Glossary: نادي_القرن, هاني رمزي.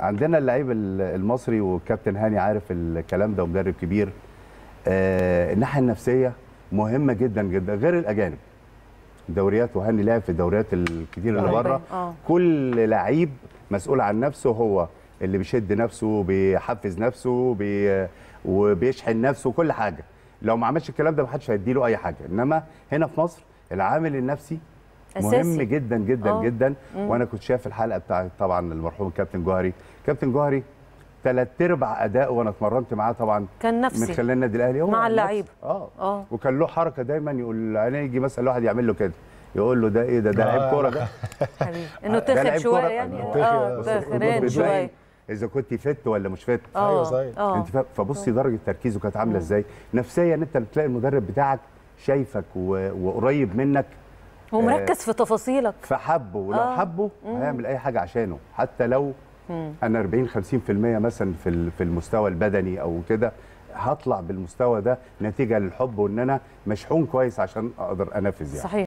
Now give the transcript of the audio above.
عندنا اللعيب المصري والكابتن هاني عارف الكلام ده ومدرب كبير. الناحيه النفسيه مهمه جدا جدا غير الاجانب دوريات، وهاني لعب في الدوريات الكتير اللي بره. كل لعيب مسؤول عن نفسه، هو اللي بيشد نفسه بيحفز نفسه وبيشحن نفسه كل حاجه. لو ما عملش الكلام ده ما حدش هيديله اي حاجه. انما هنا في مصر العامل النفسي أساسي. مهم جدا جدا جدا. وانا كنت شايف الحلقه بتاعت طبعا المرحوم الكابتن جوهري. كابتن جوهري 3/4 اداء وانا اتمرنت معاه طبعا كان نفسي من خلال النادي الاهلي هو مع اللعيبه. وكان له حركه دايما يقول يعني يجي مثلا واحد يعمل له كده يقول له ده ايه ده لعيب كوره حبيبي انه تاخد شويه يعني تاخد شويه اذا كنت فت ولا مش فت. ايوه صحيح. انت فبصي درجه تركيزه كانت عامله ازاي نفسيا. انت بتلاقي المدرب بتاعك شايفك وقريب منك ومركز في تفاصيلك فحبه، ولو حبه هيعمل اي حاجه عشانه حتى لو انا 40-50% مثلا في المستوى البدني او كده هطلع بالمستوى ده نتيجه للحب وان انا مشحون كويس عشان اقدر انفذ يعني. صحيح.